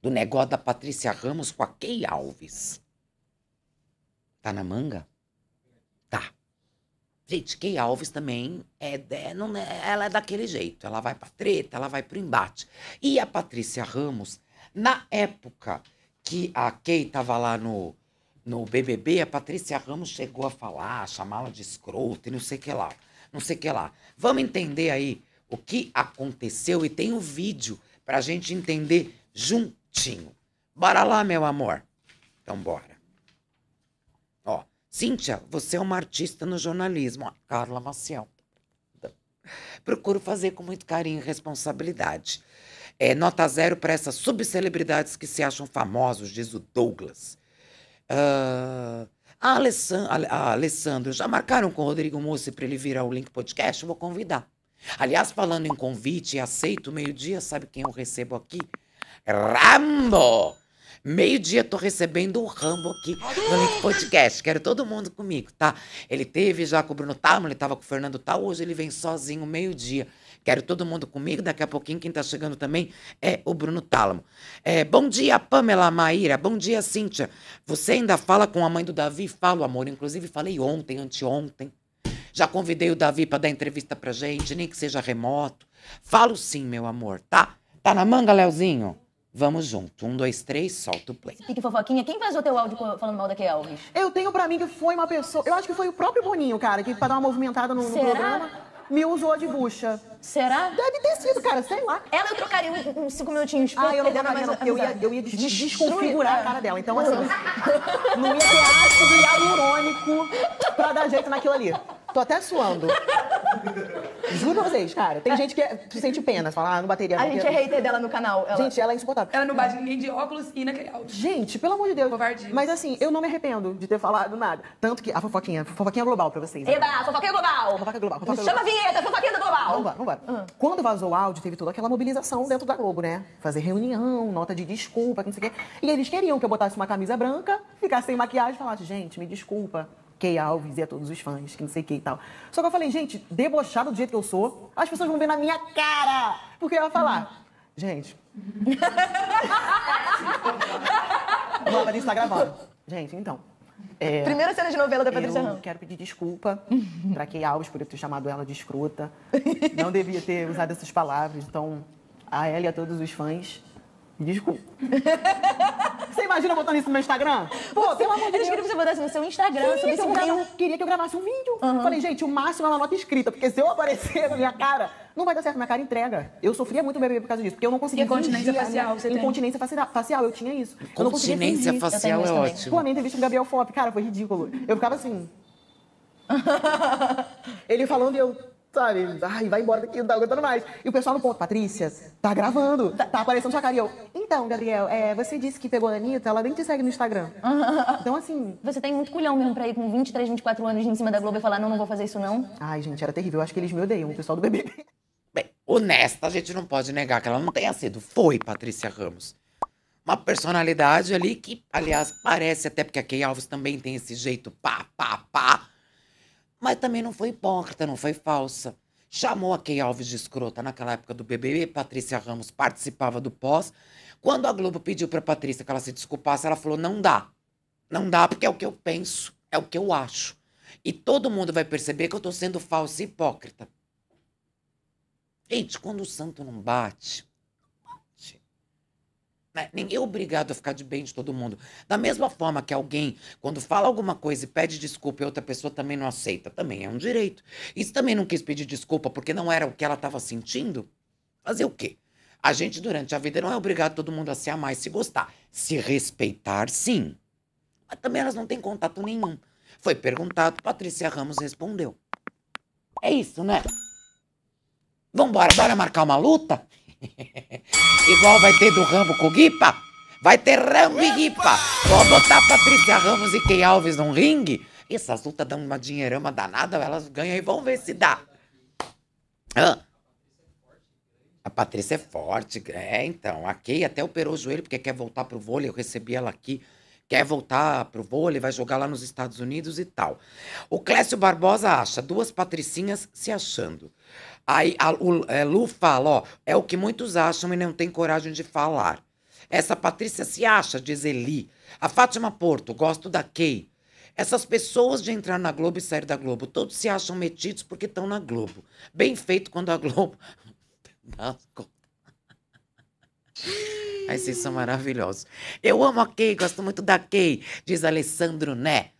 do negócio da Patrícia Ramos com a Key Alves. Tá na manga? Tá. Gente, Key Alves também ela é daquele jeito. Ela vai pra treta, ela vai pro embate. E a Patrícia Ramos, na época que a Key tava lá no BBB, a Patrícia Ramos chegou a falar, chamá-la de escrota e não sei o que lá. Não sei o que lá. Vamos entender aí o que aconteceu e tem um vídeo pra gente entender juntinho. Bora lá, meu amor. Então bora. Ó, Cíntia, você é uma artista no jornalismo. Ó, Carla Maciel. Procuro fazer com muito carinho e responsabilidade. Nota 0 para essas subcelebridades que se acham famosos, diz o Douglas. Alessandro, já marcaram com o Rodrigo Mousse para ele vir ao Link Podcast? Eu vou convidar. Aliás, falando em convite, aceito meio-dia, sabe quem eu recebo aqui? Rambo! Meio-dia tô recebendo o Rambo aqui no Link Podcast. Quero todo mundo comigo, tá? Ele teve já com o Bruno Tálamo, ele tava com o Fernando Tal, hoje ele vem sozinho meio-dia. Quero todo mundo comigo, daqui a pouquinho quem tá chegando também é o Bruno Tálamo. Bom dia, Pamela Maíra. Bom dia, Cíntia. Você ainda fala com a mãe do Davi? Falo, amor. Inclusive falei ontem, anteontem. Já convidei o Davi para dar entrevista pra gente, nem que seja remoto. Falo sim, meu amor, tá? Tá na manga, Leozinho? Vamos junto. 1, 2, 3, solta o play. Que fofoquinha. Quem fez o teu áudio falando mal da Key Alves? Eu tenho pra mim que foi uma pessoa... Eu acho que foi o próprio Boninho, cara, que pra dar uma movimentada no programa... me usou de bucha. Será? Deve ter sido, cara, sei lá. Ela eu trocaria uns 5 minutinhos. Ah, eu não vou mais não. Eu ia desconfigurar a cara dela. Então, assim, não ia ter ácido hialurônico pra dar jeito naquilo ali. Tô até suando. Juro pra vocês, cara. Tem gente que sente pena, fala, ah, não bateria. A gente é hater dela no canal. Gente, ela é insuportável. Ela não bate ninguém de óculos e naquele áudio. Gente, pelo amor de Deus. Covardia. Mas assim, eu não me arrependo de ter falado nada. Tanto que a fofoquinha global pra vocês. Eba, né? Fofoquinha global. Fofoca global. Fofoca global. Chama a vinheta, fofoquinha do global. Vambora. Quando vazou o áudio, teve toda aquela mobilização dentro da Globo, né? Fazer reunião, nota de desculpa, não sei o quê. E eles queriam que eu botasse uma camisa branca, ficasse sem maquiagem e falasse, gente, me desculpa. Key Alves e a todos os fãs, que não sei o que e tal. Só que eu falei, gente, debochado do jeito que eu sou, as pessoas vão ver na minha cara. Porque eu ia falar, gente... Não, mas isso tá gravando. Gente, então... Primeira cena de novela da Patrícia Ramos. Eu quero pedir desculpa pra Key Alves por eu ter chamado ela de escrota. Não devia ter usado essas palavras. Então, a ela e a todos os fãs, desculpa. Você imagina botando isso no meu Instagram? Pô, pelo amor de Deus. Eu queria que você botasse no seu Instagram. Sim, eu queria que eu gravasse um vídeo. Falei, gente, o máximo é uma nota escrita, porque se eu aparecer na minha cara, não vai dar certo, minha cara entrega. Eu sofria muito BBB por causa disso, porque eu não conseguia fingir. Incontinência facial, eu tinha isso. Eu não conseguia fingir. Incontinência facial é ótimo. Pô, a minha entrevista com o Gabriel Fopp, cara, foi ridículo. Eu ficava assim... Ele falando e eu... Sabe? Ai, vai embora daqui, não tá aguentando mais. E o pessoal no ponto, Patrícia, tá gravando, tá aparecendo sua cara. E eu, então, Gabriel, você disse que pegou a Anitta, ela nem te segue no Instagram. Então, assim... Você tem muito culhão mesmo pra ir com 23, 24 anos em cima da Globo e falar, não, não vou fazer isso, não? Ai, gente, era terrível. Eu acho que eles me odeiam, o pessoal do BBB. Bem, honesta, a gente não pode negar que ela não tenha sido. Foi Patrícia Ramos. Uma personalidade ali que, aliás, parece até porque a Key Alves também tem esse jeito pá. Mas também não foi hipócrita, não foi falsa. Chamou a Key Alves de escrota naquela época do BBB, Patrícia Ramos participava do pós. Quando a Globo pediu pra Patrícia que ela se desculpasse, ela falou, não dá. Não dá porque é o que eu penso, é o que eu acho. E todo mundo vai perceber que eu tô sendo falsa e hipócrita. Gente, quando o santo não bate... Ninguém é obrigado a ficar de bem de todo mundo. Da mesma forma que alguém, quando fala alguma coisa e pede desculpa e outra pessoa também não aceita, também é um direito. E se também não quis pedir desculpa porque não era o que ela estava sentindo, fazer o quê? A gente, durante a vida, não é obrigado todo mundo a se amar e se gostar. Se respeitar, sim. Mas também elas não têm contato nenhum. Foi perguntado, Patrícia Ramos respondeu. É isso, né? Vambora, bora marcar uma luta? Igual vai ter do Rambo com o Guipa? Vai ter Rambo e Guipa. Vou botar Patrícia Ramos e Key Alves num ringue. Essas lutas dão uma dinheirama danada, elas ganham e vão ver se dá. A Patrícia é forte. Então. A Key até operou o joelho porque quer voltar pro vôlei. Eu recebi ela aqui. Quer voltar pro vôlei, vai jogar lá nos Estados Unidos e tal. O Clécio Barbosa acha duas patricinhas se achando. Aí a Lu fala, ó, é o que muitos acham e não tem coragem de falar. Essa Patrícia se acha, diz Eli. A Fátima Porto, gosto da Key. Essas pessoas de entrar na Globo e sair da Globo, todos se acham metidos porque estão na Globo. Bem feito quando a Globo... Aí vocês são maravilhosos. Eu amo a Key, gosto muito da Key, diz Alessandro, né?